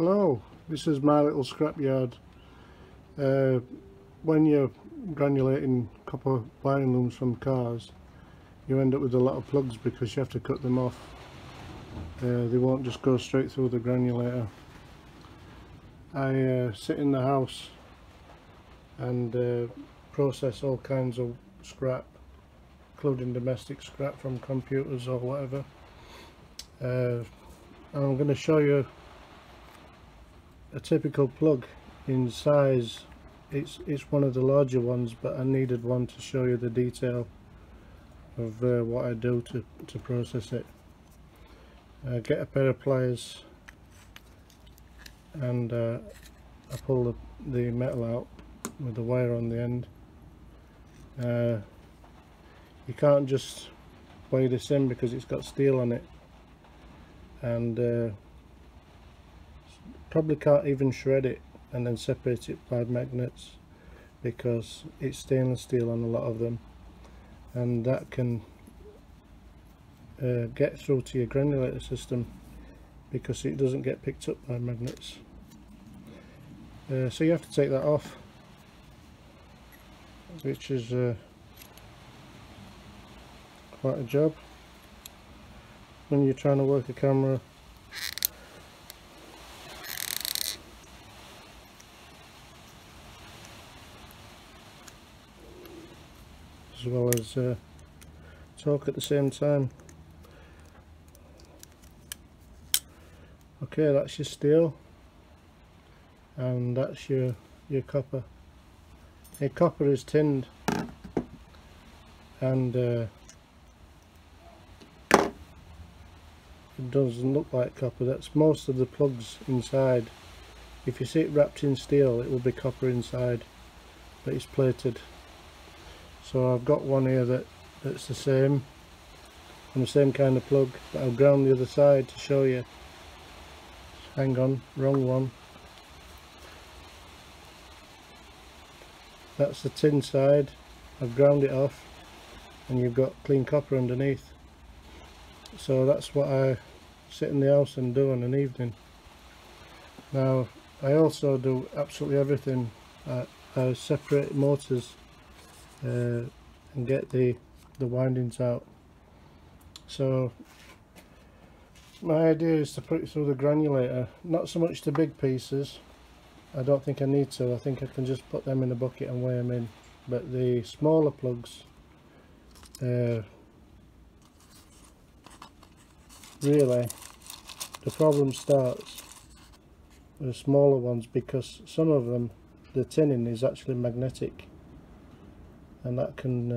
Hello, this is my little scrapyard. When you're granulating copper wiring looms from cars, you end up with a lot of plugs because you have to cut them off. They won't just go straight through the granulator. I sit in the house and process all kinds of scrap, including domestic scrap from computers or whatever. I'm going to show you a typical plug in size. It's one of the larger ones, but I needed one to show you the detail of what I do to process it. Get a pair of pliers and I pull the metal out with the wire on the end. You can't just weigh this in because it's got steel on it, and probably can't even shred it and then separate it by magnets because it's stainless steel on a lot of them, and that can get through to your granulator system because it doesn't get picked up by magnets. So you have to take that off, which is quite a job when you're trying to work a camera. As well as talk at the same time. Okay, that's your steel, and that's your copper. Your copper is tinned, and it doesn't look like copper. That's most of the plugs inside. If you see it wrapped in steel, it will be copper inside, but it's plated. So I've got one here that's the same, and the same kind of plug, but I'll ground the other side to show you. Hang on, wrong one. That's the tin side, I've ground it off, and you've got clean copper underneath. So that's what I sit in the house and do in an evening. Now, I also do absolutely everything. I separate motors and get the windings out. So my idea is to put it through the granulator, not so much the big pieces. I don't think I need to. I think I can just put them in a bucket and weigh them in. But the smaller plugs really the problem starts with the smaller ones, because some of them the tinning is actually magnetic, and that can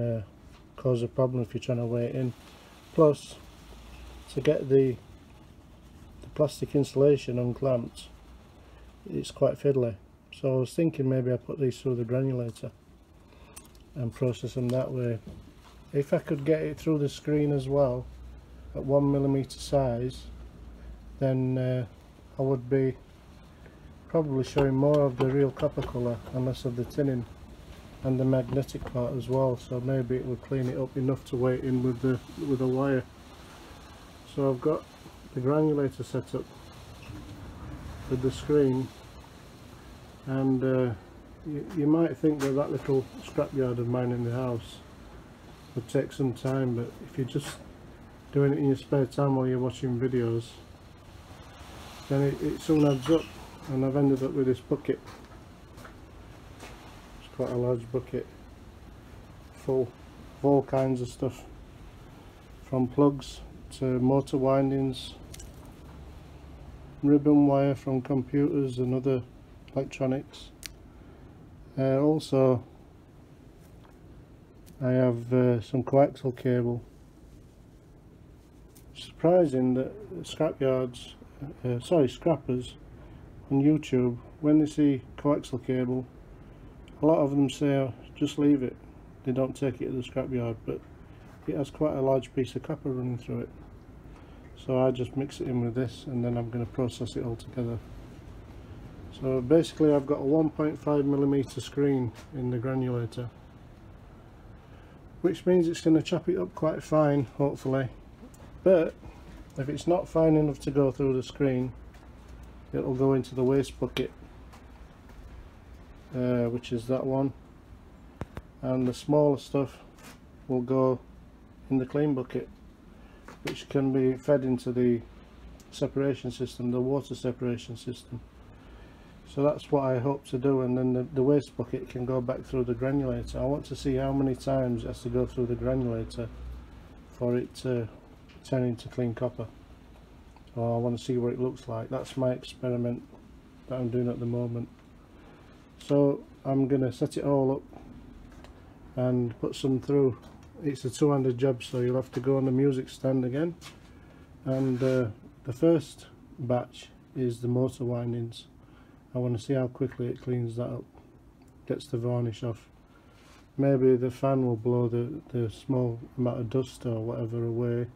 cause a problem if you're trying to weigh it in. Plus, to get the plastic insulation unclamped, it's quite fiddly. So I was thinking maybe I put these through the granulator and process them that way. If I could get it through the screen as well at 1mm size, then I would be probably showing more of the real copper colour and less of the tinning and the magnetic part as well. So maybe it would clean it up enough to weigh in with a wire. So I've got the granulator set up with the screen, and you might think that little scrapyard of mine in the house would take some time, but if you're just doing it in your spare time while you're watching videos, then it soon adds up, and I've ended up with this bucket. Quite a large bucket full of all kinds of stuff, from plugs to motor windings, ribbon wire from computers and other electronics. Also I have some coaxial cable. It's surprising that scrappers on YouTube, when they see coaxial cable, a lot of them say, oh, just leave it, they don't take it to the scrapyard, but it has quite a large piece of copper running through it. So I just mix it in with this, and then I'm going to process it all together. So basically I've got a 1.5mm screen in the granulator, which means it's going to chop it up quite fine, hopefully. But if it's not fine enough to go through the screen, it'll go into the waste bucket, which is that one, and the smaller stuff will go in the clean bucket, which can be fed into the separation system, the water separation system. So that's what I hope to do, and then the waste bucket can go back through the granulator. I want to see how many times it has to go through the granulator for it to turn into clean copper. Or I want to see what it looks like. That's my experiment that I'm doing at the moment. So I'm going to set it all up and put some through. It's a two-handed job, so you'll have to go on the music stand again. And the first batch is the motor windings. I want to see how quickly it cleans that up, gets the varnish off. Maybe the fan will blow the small amount of dust or whatever away,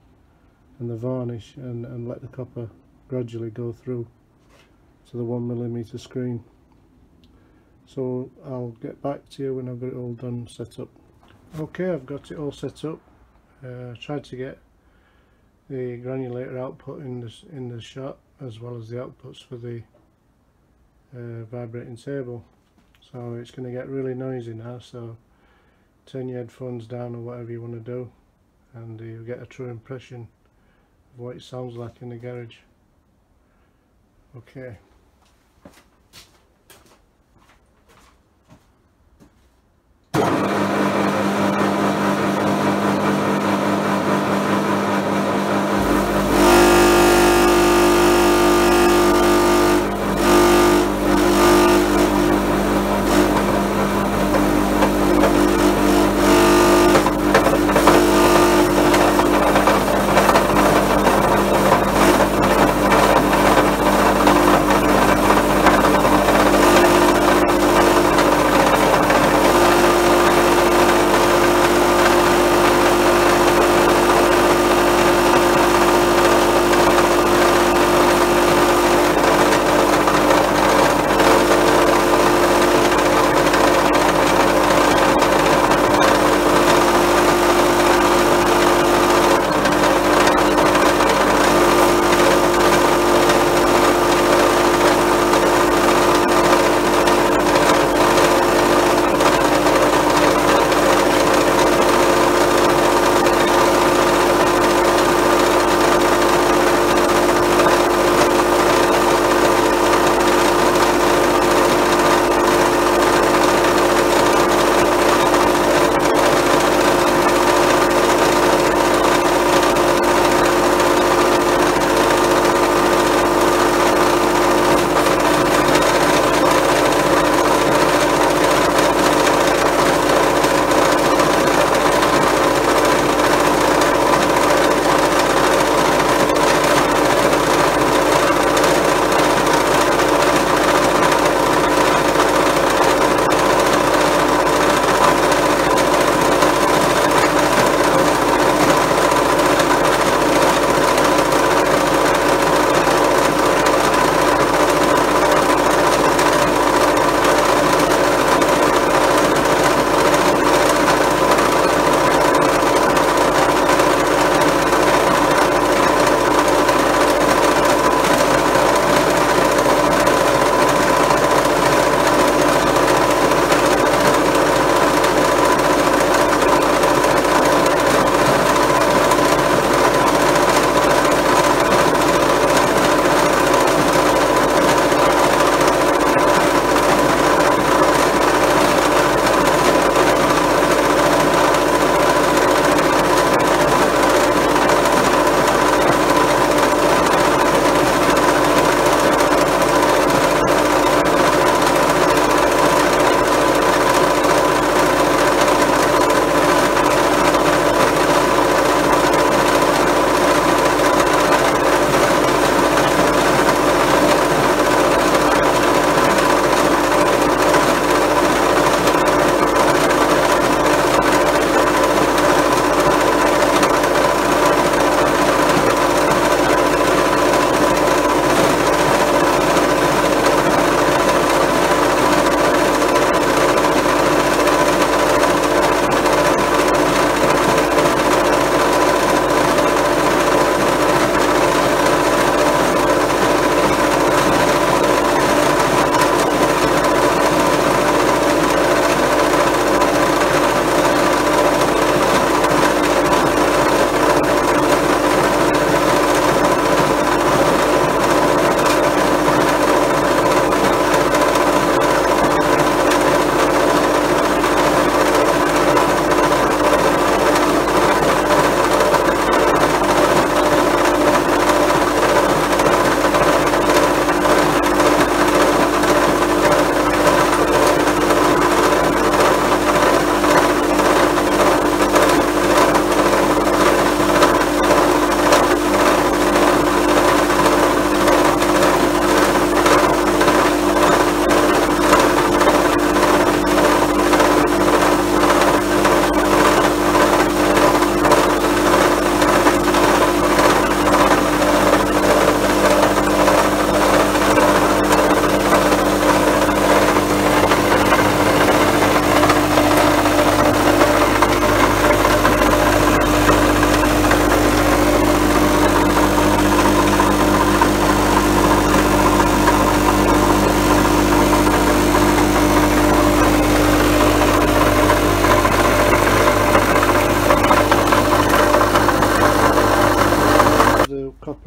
and the varnish, and let the copper gradually go through to the 1mm screen. So I'll get back to you when I've got it all done, set up. Okay, I've got it all set up. Tried to get the granulator output in the shot, as well as the outputs for the vibrating table. So it's going to get really noisy now, so turn your headphones down or whatever you want to do, and you'll get a true impression of what it sounds like in the garage. Okay.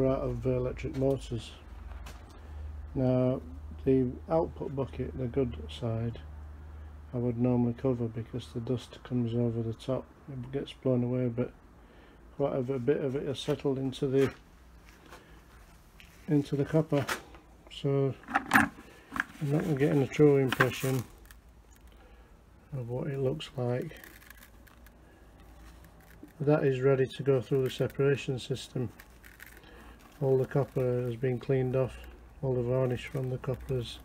apparatus of electric motors. Now the output bucket, the good side, I would normally cover because the dust comes over the top, it gets blown away, but whatever bit of it has settled into the copper, so I'm not getting a true impression of what it looks like. That is ready to go through the separation system. All the copper has been cleaned off, all the varnish from the copper has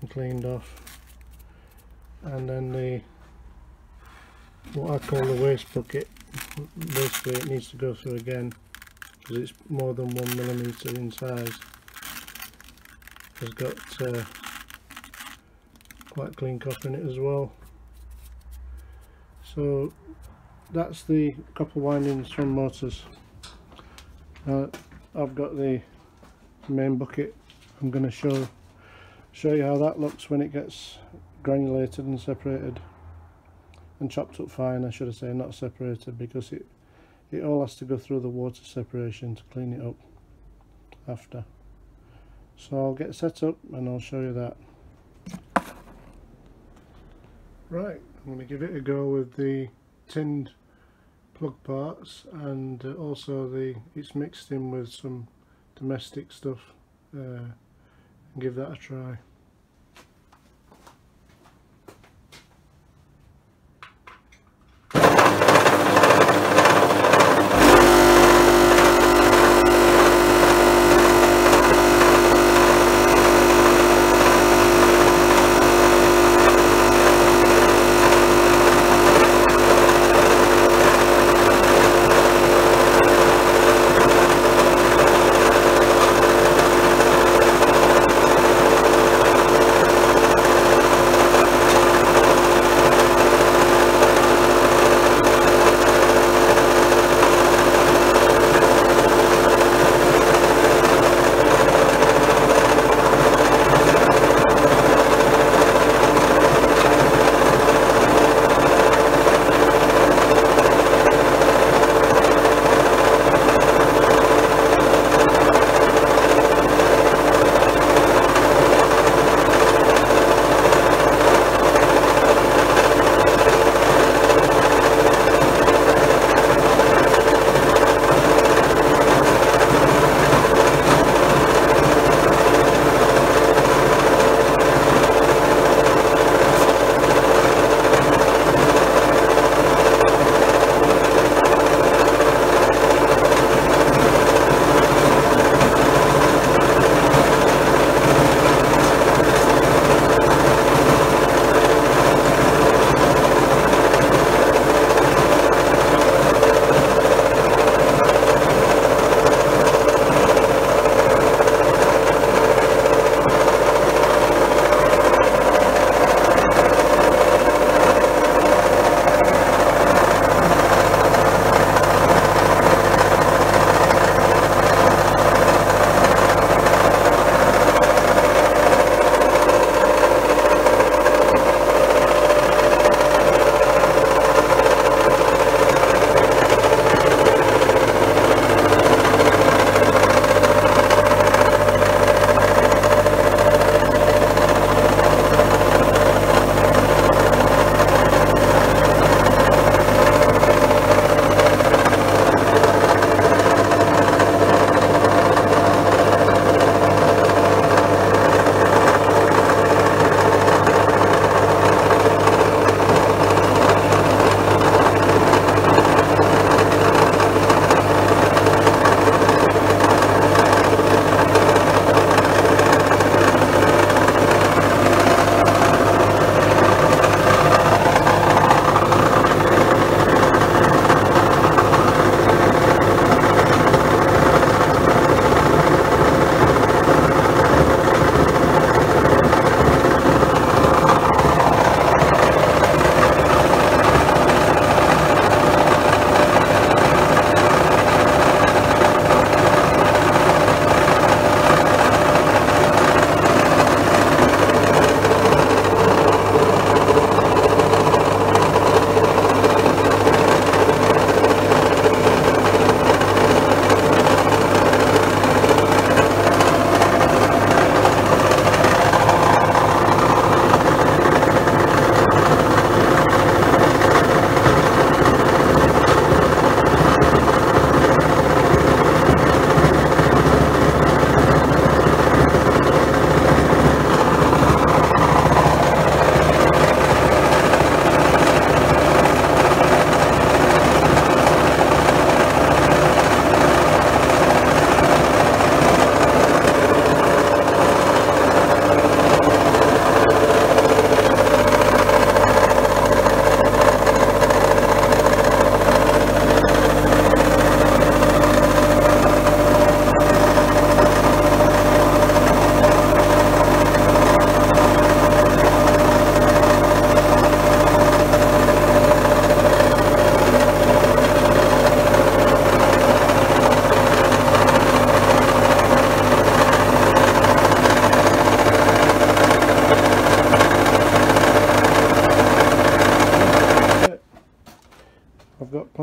been cleaned off, and then the what I call the waste bucket, basically it needs to go through again because it's more than 1mm in size. Has got quite clean copper in it as well. So that's the copper windings from motors. I've got the main bucket. I'm going to show you how that looks when it gets granulated and separated and chopped up fine, I should have said, not separated, because it all has to go through the water separation to clean it up after. So I'll get set up and I'll show you that. Right, I'm going to give it a go with the tinned plug parts, and also it's mixed in with some domestic stuff, and give that a try.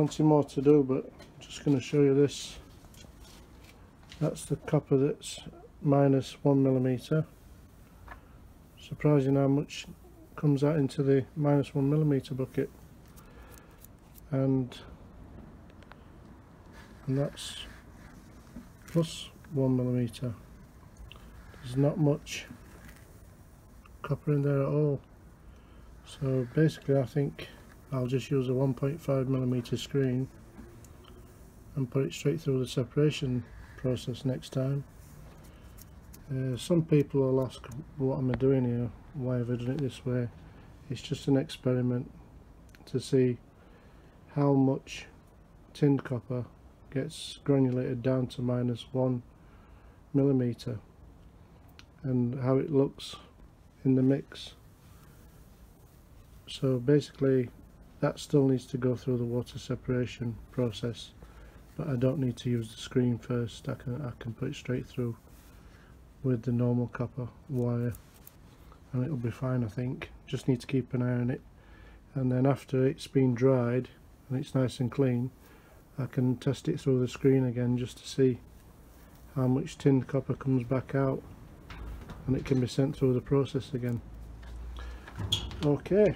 plenty more to do, but I'm just going to show you this. That's the copper that's -1mm. Surprising how much comes out into the -1mm bucket. And that's +1mm. There's not much copper in there at all. So basically I think I'll just use a 1.5mm screen and put it straight through the separation process next time. Some people will ask, what am I doing here? Why have I done it this way? It's just an experiment to see how much tinned copper gets granulated down to -1mm and how it looks in the mix. So basically that still needs to go through the water separation process, but I don't need to use the screen first. I can put it straight through with the normal copper wire and it'll be fine. I think just need to keep an eye on it, and then after it's been dried and it's nice and clean, I can test it through the screen again just to see how much tinned copper comes back out, and it can be sent through the process again. Okay,